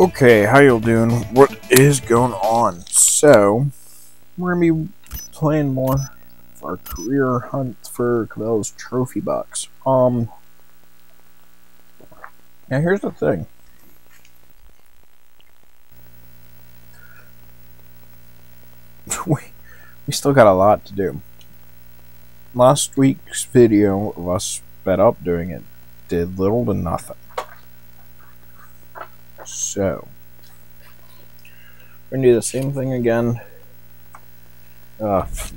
Okay, how y'all doing? What is going on? So, we're going to be playing more of our career hunt for Cabela's Trophy Bucks. Now here's the thing. We still got a lot to do. Last week's video of us sped up doing it did little to nothing. So, we're going to do the same thing again.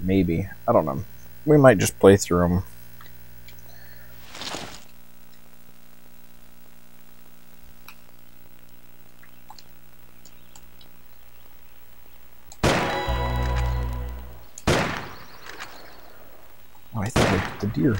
Maybe. I don't know. We might just play through them. Oh, I thought I hit the deer.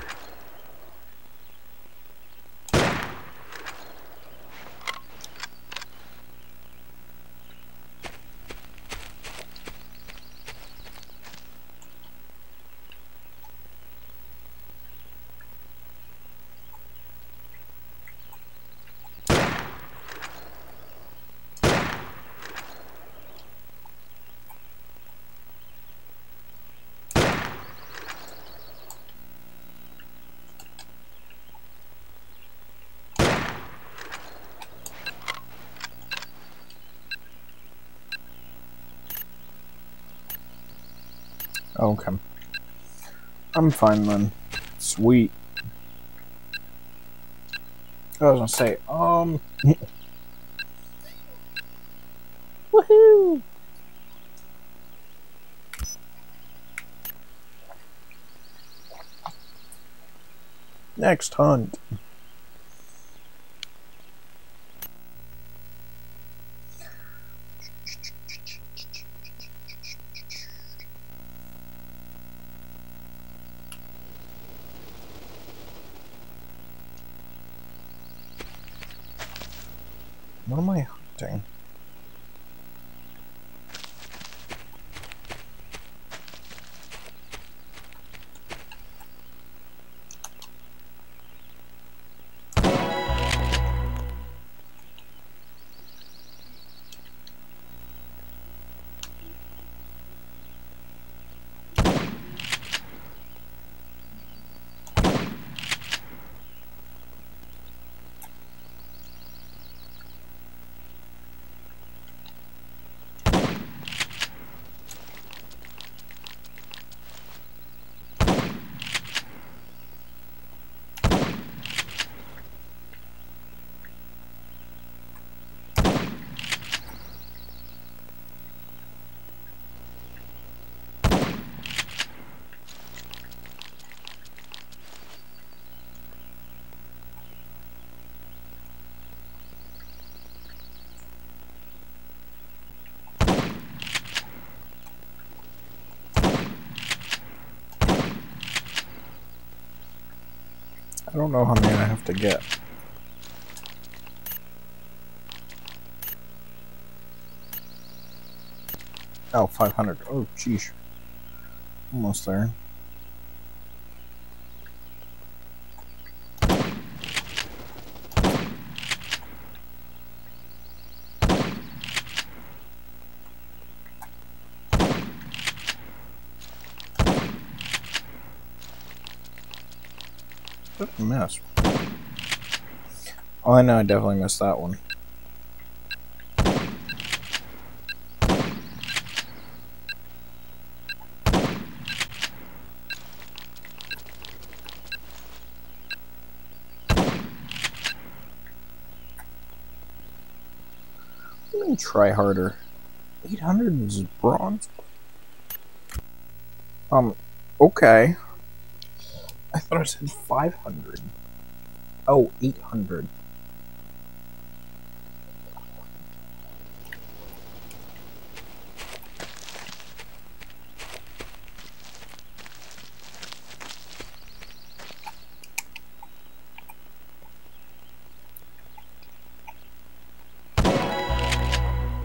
Okay. I'm fine then. Sweet. I was gonna say, Woohoo! Next hunt. What am I hunting? I don't know how many I have to get. Oh, 500. Oh, jeez. Almost there. Mess. Oh, I know I definitely missed that one. Let me try harder. 800 is bronze. Okay. I thought I said 500. Oh, 800.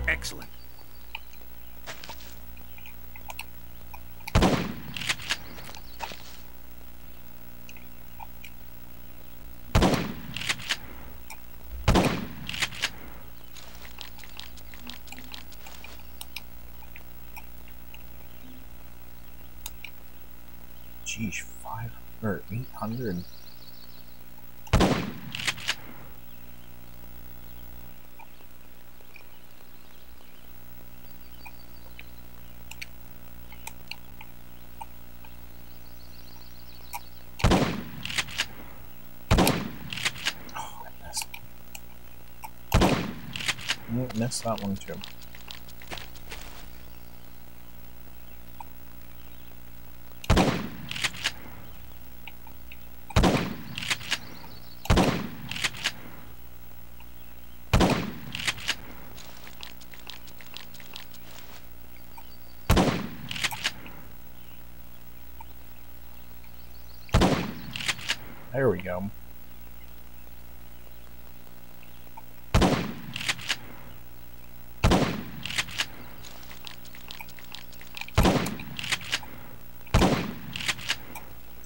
Excellent. Geez, 500 or 800. Missed that one too. There we go.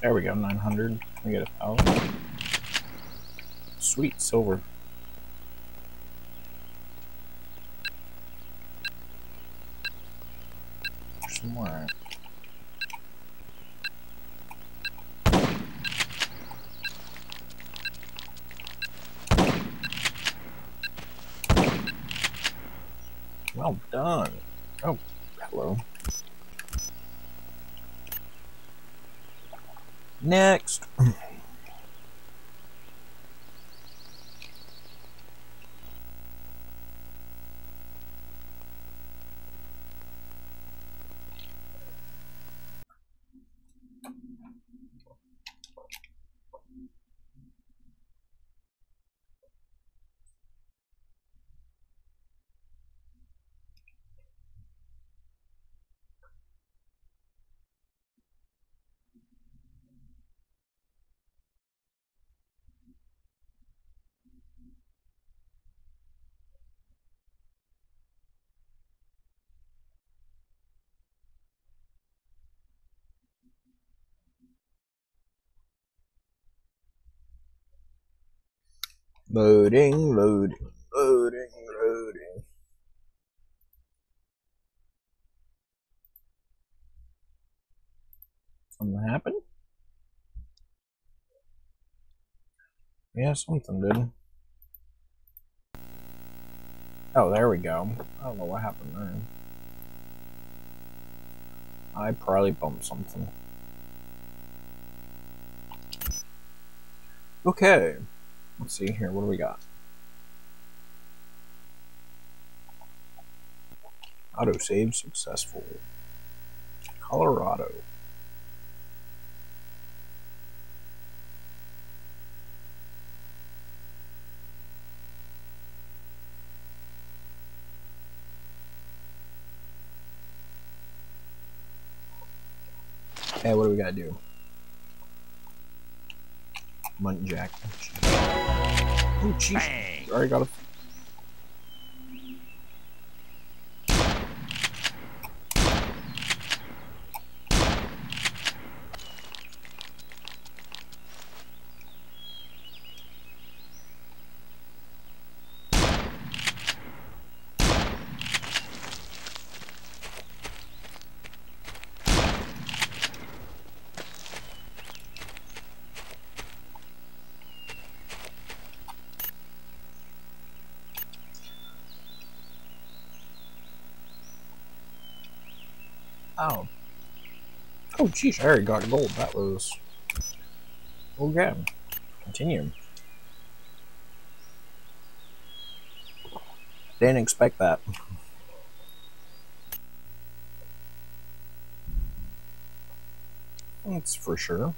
There we go, 900. We get 1,000. Sweet silver. There's some more. Well done. Oh, hello. Next. Loading, loading, loading, loading. Something happened? Yeah, something did. Oh, there we go. I don't know what happened there. I probably bumped something. Okay. Let's see here, what do we got? Autosave successful. Colorado. Okay, what do we gotta do? Muntjack. Oh, jeez. Already got a. Oh. Oh, geez, I already got gold. That was. Okay. Continue. Didn't expect that. That's for sure.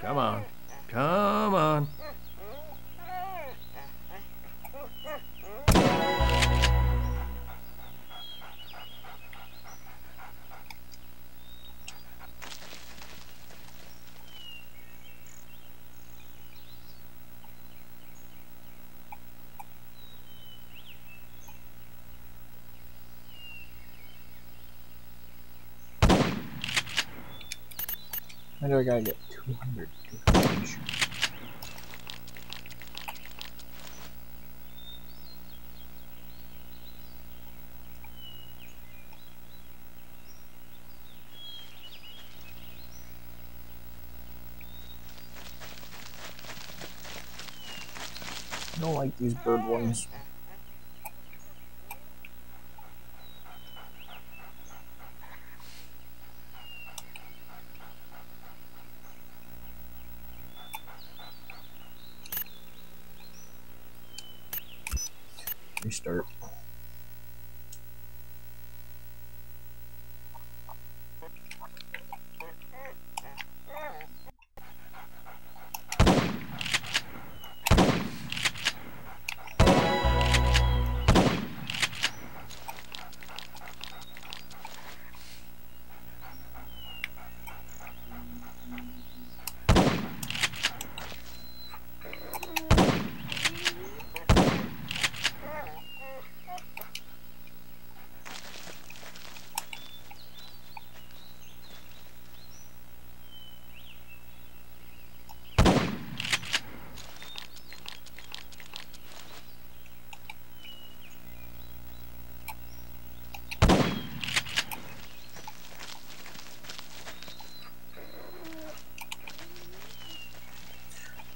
Come on. Come on. Why do I gotta get 200? I don't like these bird ones. Restart.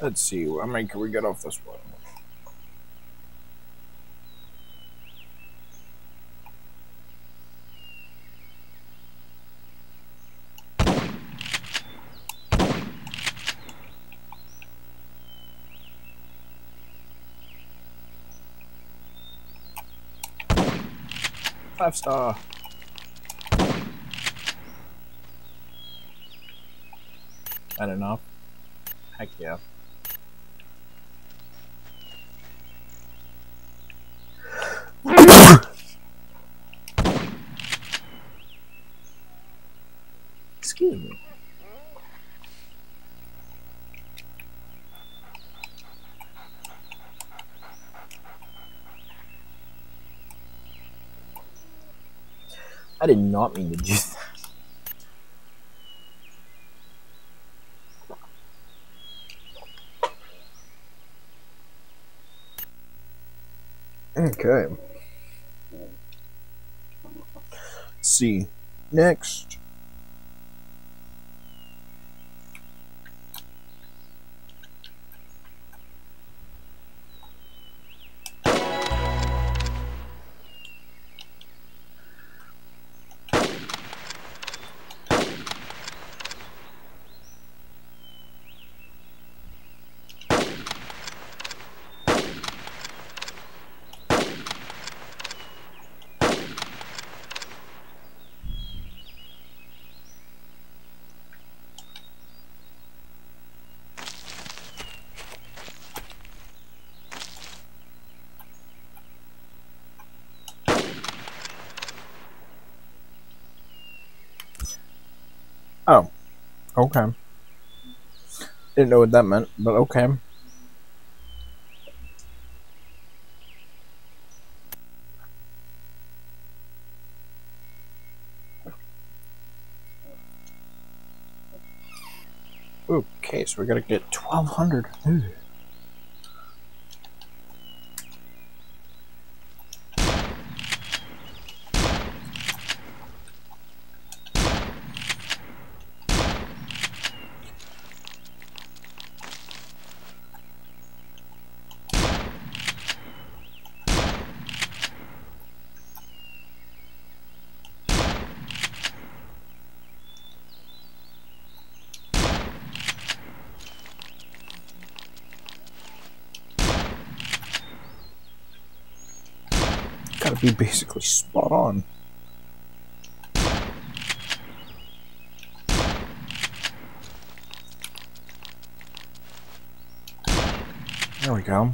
Let's see, how many can we get off this one? Five star. I don't know. Heck yeah. Excuse me. I did not mean to do that. Okay. See. Next. Oh, okay. Didn't know what that meant, but okay. Okay, so we gotta get 1,200. Ooh. Be basically spot on. There we go.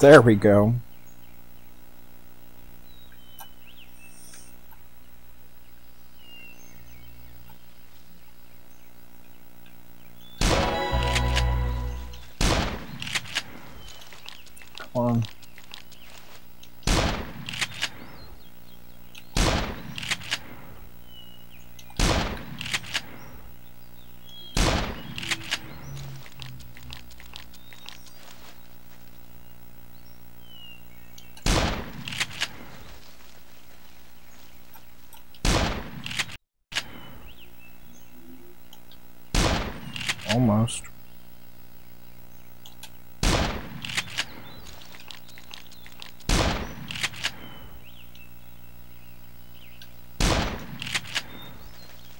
There we go. Come on. Almost.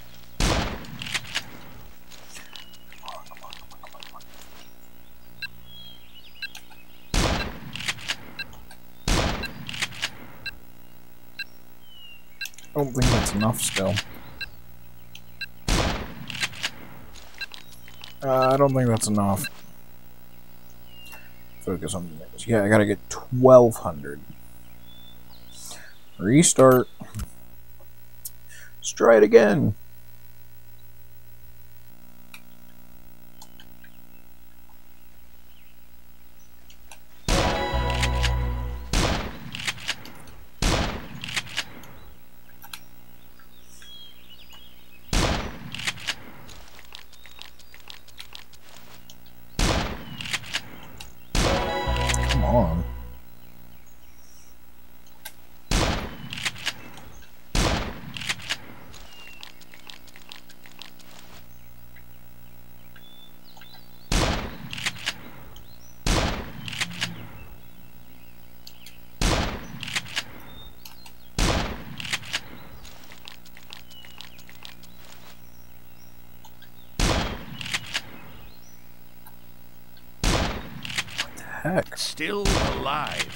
I don't think that's enough still. I don't think that's enough. Focus on the next. Yeah, I gotta get 1,200. Restart. Let's try it again. Heck. Still alive.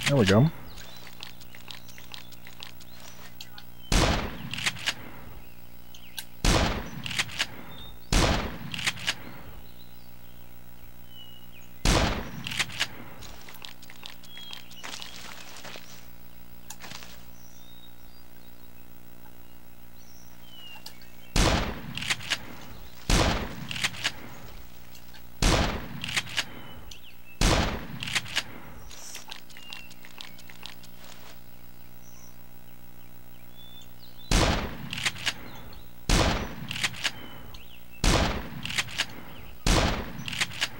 There we go.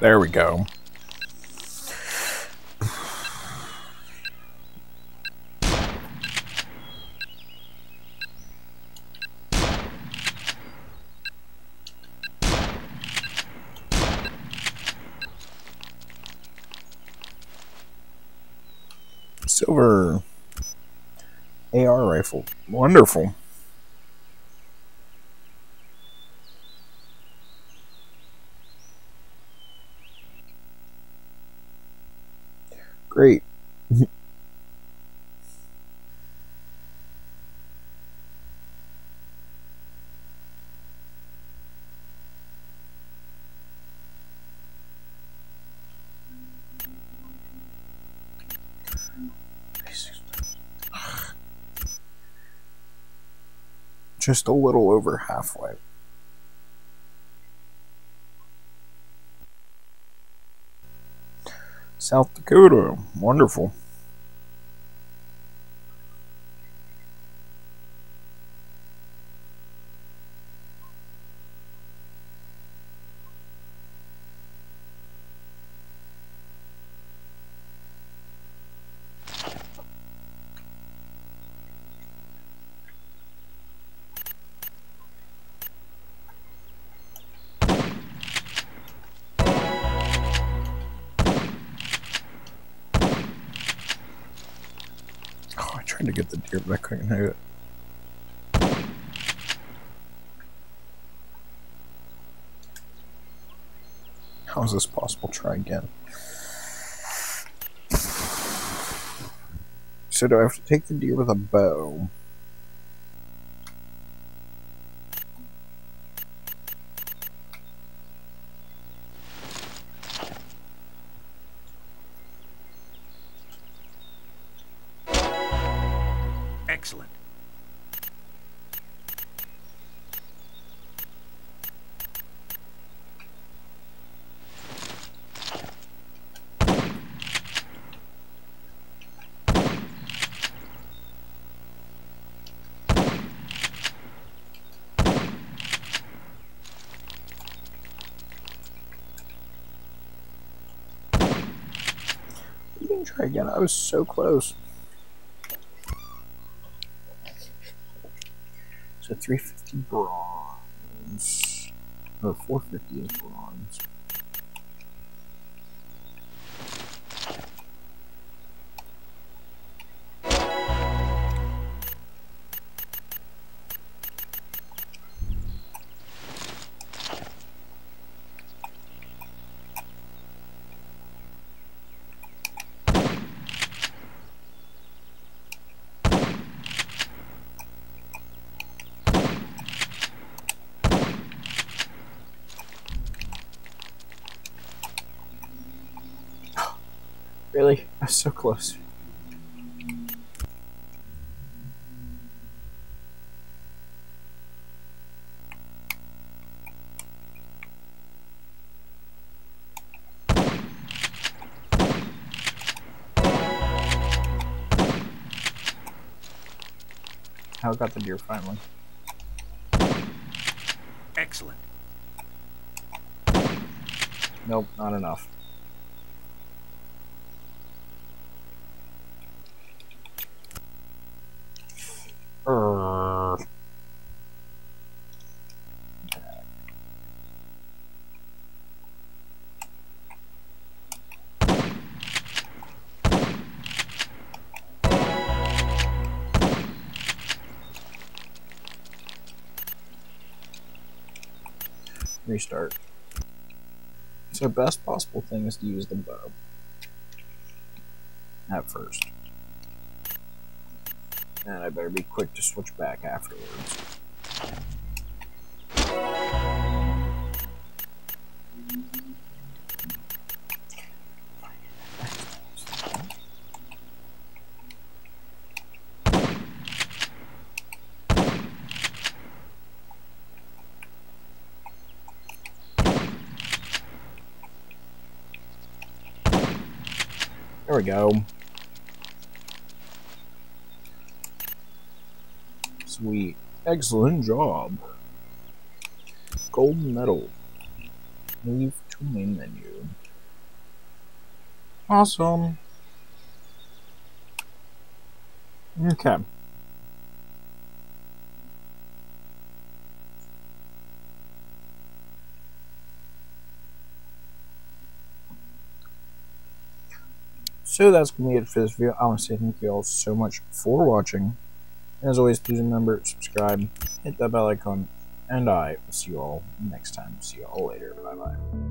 There we go. Silver AR rifle. Wonderful. Great. Just a little over halfway. South Dakota, wonderful. Trying to get the deer, but I couldn't hit it. How is this possible? Try again. So do I have to take the deer with a bow? Excellent. me try again. I was so close. So 350 bronze. Or 450 is bronze. Really? I was so close. How got the deer finally? Excellent. Nope, not enough. Restart. So the best possible thing is to use the bow at first. And I better be quick to switch back afterwards. There we go. Sweet. Excellent job. Gold medal. Move to main menu. Awesome. Okay. So that's going to be it for this video. I want to say thank you all so much for watching. And as always, please remember, subscribe, hit that bell icon, and I will see you all next time. See you all later. Bye-bye.